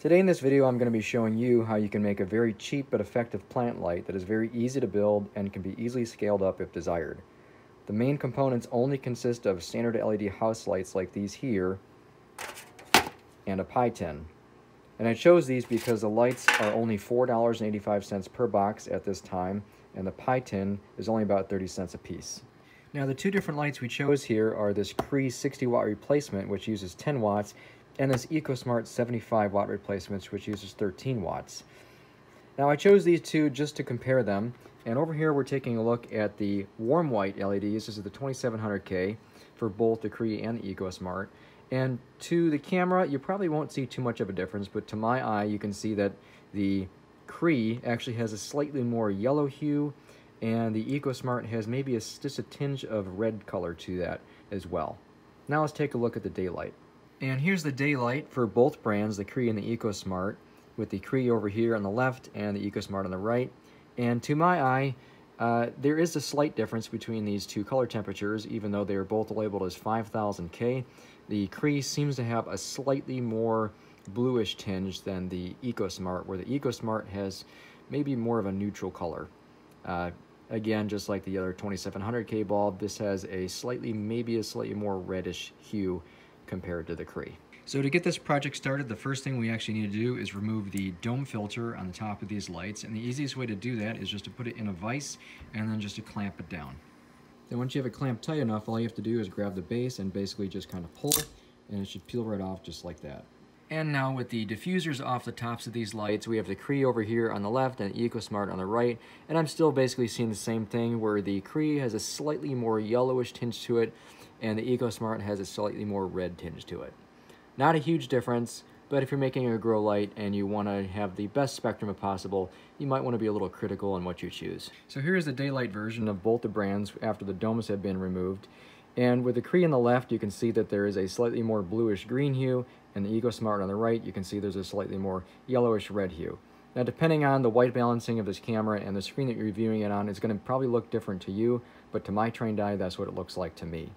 Today in this video, I'm going to be showing you how you can make a very cheap but effective plant light that is very easy to build and can be easily scaled up if desired. The main components only consist of standard LED house lights like these here and a pie tin. And I chose these because the lights are only $4.85 per box at this time, and the pie tin is only about 30 cents a piece. Now the two different lights we chose here are this Cree 60-watt replacement, which uses 10 watts, and this EcoSmart 75-watt replacements, which uses 13 watts. Now I chose these two just to compare them, and over here we're taking a look at the warm white LEDs. This is the 2700K for both the Cree and the EcoSmart. And to the camera, you probably won't see too much of a difference, but to my eye, you can see that the Cree actually has a slightly more yellow hue, and the EcoSmart has maybe just a tinge of red color to that as well. Now let's take a look at the daylight. And here's the daylight for both brands, the Cree and the EcoSmart, with the Cree over here on the left and the EcoSmart on the right. And to my eye, there is a slight difference between these two color temperatures, even though they are both labeled as 5000K. The Cree seems to have a slightly more bluish tinge than the EcoSmart, where the EcoSmart has maybe more of a neutral color. Again, just like the other 2700K bulb, this has a slightly, maybe a slightly more reddish hue compared to the Cree. So to get this project started, the first thing we actually need to do is remove the dome filter on the top of these lights, and the easiest way to do that is just to put it in a vise and then just to clamp it down. Then once you have it clamped tight enough, all you have to do is grab the base and basically just kind of pull it, and it should peel right off just like that. And now with the diffusers off the tops of these lights, we have the Cree over here on the left and EcoSmart on the right, and I'm still basically seeing the same thing where the Cree has a slightly more yellowish tinge to it and the EcoSmart has a slightly more red tinge to it. Not a huge difference, but if you're making a grow light and you want to have the best spectrum possible, you might want to be a little critical on what you choose. So here is the daylight version of both the brands after the domes have been removed. And with the Cree on the left, you can see that there is a slightly more bluish green hue, and the EcoSmart on the right, you can see there's a slightly more yellowish red hue. Now, depending on the white balancing of this camera and the screen that you're viewing it on, it's going to probably look different to you, but to my trained eye, that's what it looks like to me.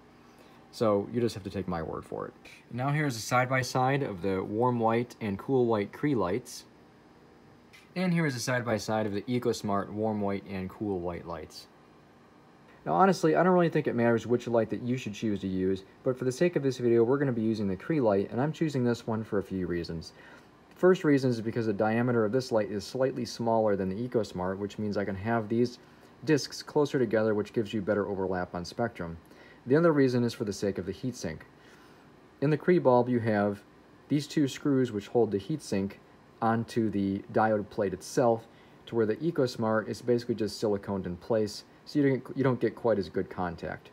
So you just have to take my word for it. Now here's a side-by-side of the warm white and cool white Cree lights. And here is a side-by-side of the EcoSmart warm white and cool white lights. Now honestly, I don't really think it matters which light that you should choose to use, but for the sake of this video, we're going to be using the Cree light, and I'm choosing this one for a few reasons. The first reason is because the diameter of this light is slightly smaller than the EcoSmart, which means I can have these discs closer together, which gives you better overlap on spectrum. The other reason is for the sake of the heatsink. In the Cree bulb, you have these two screws which hold the heatsink onto the diode plate itself, to where the EcoSmart is basically just siliconed in place, so you don't get quite as good contact.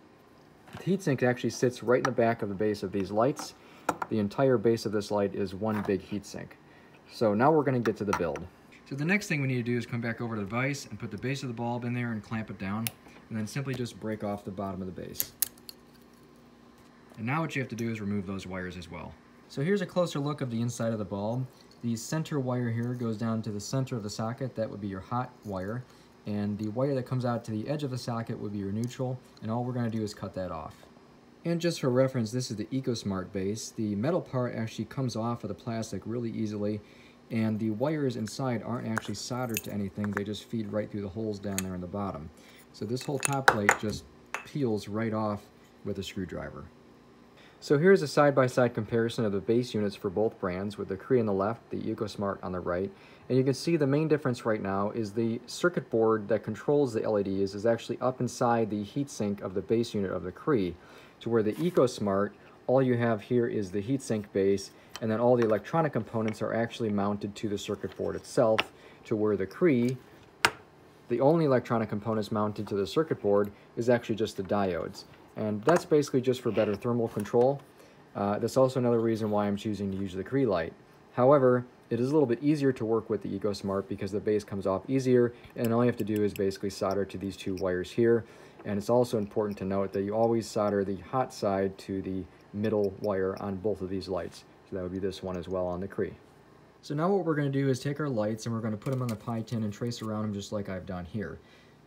The heatsink actually sits right in the back of the base of these lights. The entire base of this light is one big heatsink. So now we're going to get to the build. So the next thing we need to do is come back over to the vise and put the base of the bulb in there and clamp it down, and then simply just break off the bottom of the base. And now what you have to do is remove those wires as well. So here's a closer look of the inside of the bulb. The center wire here goes down to the center of the socket. That would be your hot wire. And the wire that comes out to the edge of the socket would be your neutral. And all we're going to do is cut that off. And just for reference, this is the EcoSmart base. The metal part actually comes off of the plastic really easily. And the wires inside aren't actually soldered to anything. They just feed right through the holes down there in the bottom. So this whole top plate just peels right off with a screwdriver. So here's a side-by-side comparison of the base units for both brands, with the Cree on the left, the EcoSmart on the right. And you can see the main difference right now is the circuit board that controls the LEDs is actually up inside the heatsink of the base unit of the Cree, to where the EcoSmart, all you have here is the heatsink base, and then all the electronic components are actually mounted to the circuit board itself, to where the Cree, the only electronic components mounted to the circuit board is actually just the diodes. And that's basically just for better thermal control. That's also another reason why I'm choosing to use the Cree light. However, it is a little bit easier to work with the EcoSmart because the base comes off easier, and all you have to do is basically solder to these two wires here. And it's also important to note that you always solder the hot side to the middle wire on both of these lights. So that would be this one as well on the Cree. So now what we're going to do is take our lights and we're going to put them on the pie tin and trace around them just like I've done here.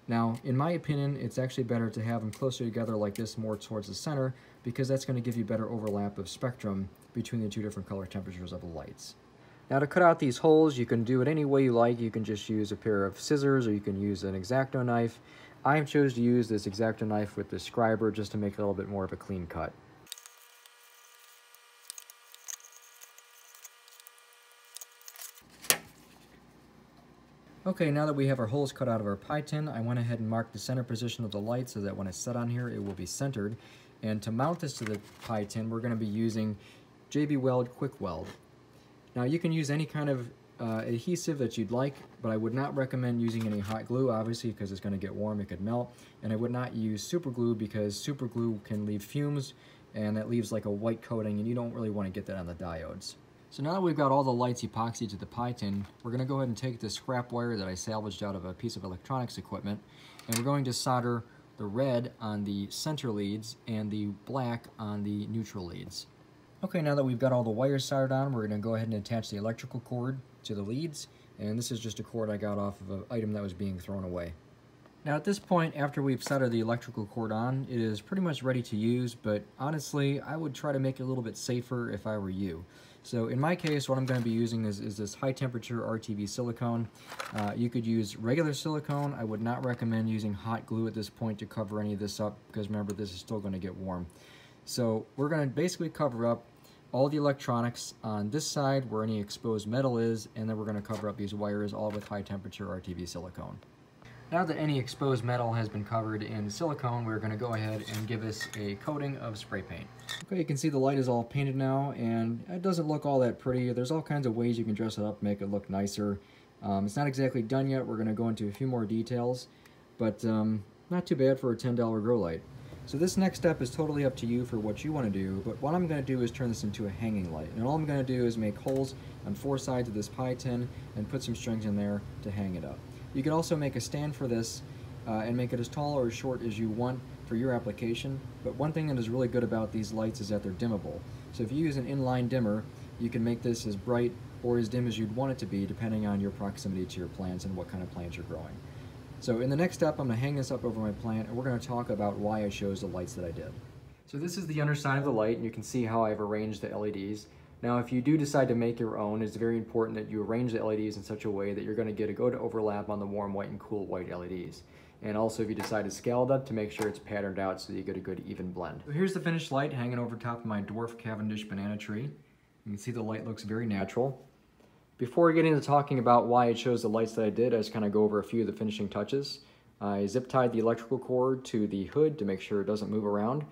Now, in my opinion, it's actually better to have them closer together like this, more towards the center, because that's going to give you better overlap of spectrum between the two different color temperatures of the lights. Now to cut out these holes, you can do it any way you like. You can just use a pair of scissors, or you can use an X-Acto knife. I chose to use this X-Acto knife with the scriber just to make a little bit more of a clean cut. Okay, now that we have our holes cut out of our pie tin, I went ahead and marked the center position of the light so that when it's set on here, it will be centered. And to mount this to the pie tin, we're going to be using JB Weld Quick Weld. Now you can use any kind of adhesive that you'd like, but I would not recommend using any hot glue, obviously, because it's going to get warm, it could melt. And I would not use super glue, because super glue can leave fumes, and that leaves like a white coating, and you don't really want to get that on the diodes. So now that we've got all the lights epoxied to the pie tin, we're going to go ahead and take this scrap wire that I salvaged out of a piece of electronics equipment, and we're going to solder the red on the center leads and the black on the neutral leads. Okay, now that we've got all the wires soldered on, we're going to go ahead and attach the electrical cord to the leads, and this is just a cord I got off of an item that was being thrown away. Now at this point, after we've soldered the electrical cord on, it is pretty much ready to use, but honestly, I would try to make it a little bit safer if I were you. So in my case, what I'm going to be using is this high temperature RTV silicone. You could use regular silicone. I would not recommend using hot glue at this point to cover any of this up, because remember, this is still going to get warm. So we're going to basically cover up all the electronics on this side where any exposed metal is, and then we're going to cover up these wires all with high temperature RTV silicone. Now that any exposed metal has been covered in silicone, we're going to go ahead and give this a coating of spray paint. Okay, you can see the light is all painted now, and it doesn't look all that pretty. There's all kinds of ways you can dress it up, make it look nicer. It's not exactly done yet. We're going to go into a few more details, but not too bad for a $10 grow light. So this next step is totally up to you for what you want to do, but what I'm going to do is turn this into a hanging light. And all I'm going to do is make holes on four sides of this pie tin and put some strings in there to hang it up. You can also make a stand for this and make it as tall or as short as you want for your application. But one thing that is really good about these lights is that they're dimmable. So if you use an inline dimmer, you can make this as bright or as dim as you'd want it to be, depending on your proximity to your plants and what kind of plants you're growing. So in the next step, I'm going to hang this up over my plant, and we're going to talk about why I chose the lights that I did. So this is the underside of the light, and you can see how I've arranged the LEDs. Now, if you do decide to make your own, it's very important that you arrange the LEDs in such a way that you're going to get a good overlap on the warm white and cool white LEDs. And also, if you decide to scale it up, to make sure it's patterned out so that you get a good even blend. So here's the finished light hanging over top of my dwarf Cavendish banana tree. You can see the light looks very natural. Before getting into talking about why I chose the lights that I did, I just kind of go over a few of the finishing touches. I zip tied the electrical cord to the hood to make sure it doesn't move around.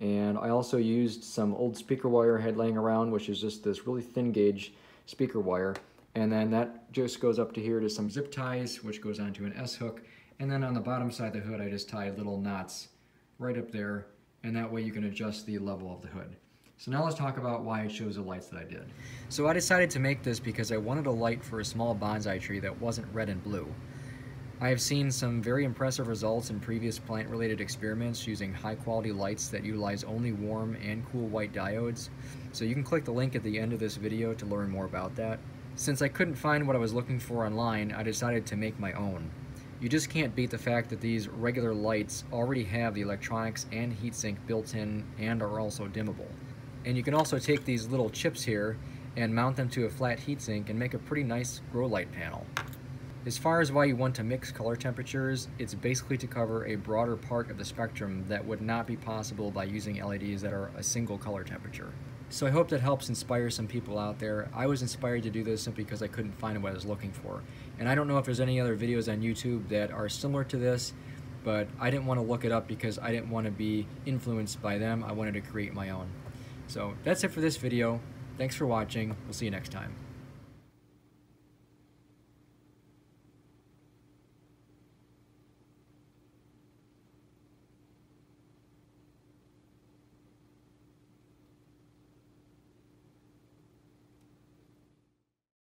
And I also used some old speaker wire I had laying around, which is just this really thin gauge speaker wire. And then that just goes up to here to some zip ties, which goes onto an S-hook. And then on the bottom side of the hood, I just tied little knots right up there. And that way you can adjust the level of the hood. So now let's talk about why I chose the lights that I did. So I decided to make this because I wanted a light for a small bonsai tree that wasn't red and blue. I have seen some very impressive results in previous plant-related experiments using high-quality lights that utilize only warm and cool white diodes, so you can click the link at the end of this video to learn more about that. Since I couldn't find what I was looking for online, I decided to make my own. You just can't beat the fact that these regular lights already have the electronics and heatsink built in and are also dimmable. And you can also take these little chips here and mount them to a flat heatsink and make a pretty nice grow light panel. As far as why you want to mix color temperatures, it's basically to cover a broader part of the spectrum that would not be possible by using LEDs that are a single color temperature. So I hope that helps inspire some people out there. I was inspired to do this simply because I couldn't find what I was looking for. And I don't know if there's any other videos on YouTube that are similar to this, but I didn't want to look it up because I didn't want to be influenced by them. I wanted to create my own. So that's it for this video. Thanks for watching. We'll see you next time.